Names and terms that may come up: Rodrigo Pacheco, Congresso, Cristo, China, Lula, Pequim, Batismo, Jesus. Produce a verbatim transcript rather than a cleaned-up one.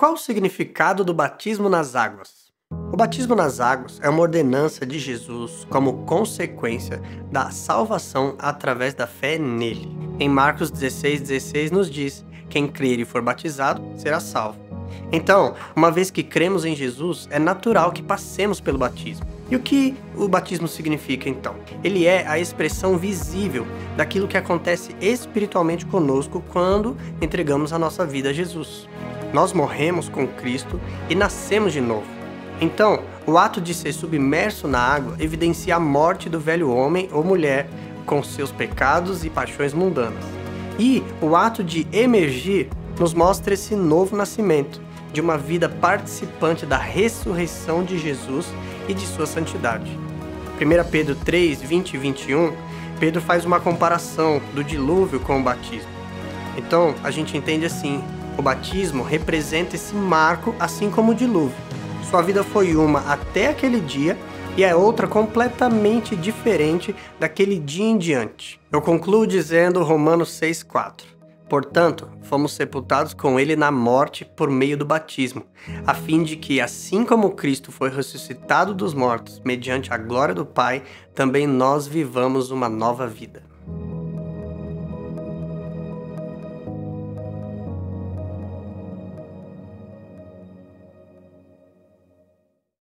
Qual o significado do batismo nas águas? O batismo nas águas é uma ordenança de Jesus como consequência da salvação através da fé nele. Em Marcos dezesseis, dezesseis nos diz: quem crer e for batizado será salvo. Então, uma vez que cremos em Jesus, é natural que passemos pelo batismo. E o que o batismo significa então? Ele é a expressão visível daquilo que acontece espiritualmente conosco quando entregamos a nossa vida a Jesus. Nós morremos com Cristo e nascemos de novo. Então, o ato de ser submerso na água evidencia a morte do velho homem ou mulher, com seus pecados e paixões mundanas. E o ato de emergir nos mostra esse novo nascimento, de uma vida participante da ressurreição de Jesus e de sua santidade. primeira Pedro três, vinte e vinte e um, Pedro faz uma comparação do dilúvio com o batismo. Então, a gente entende assim: o batismo representa esse marco, assim como o dilúvio. Sua vida foi uma até aquele dia e é outra completamente diferente daquele dia em diante. Eu concluo dizendo Romanos seis, quatro. Portanto, fomos sepultados com ele na morte por meio do batismo, a fim de que, assim como Cristo foi ressuscitado dos mortos mediante a glória do Pai, também nós vivamos uma nova vida.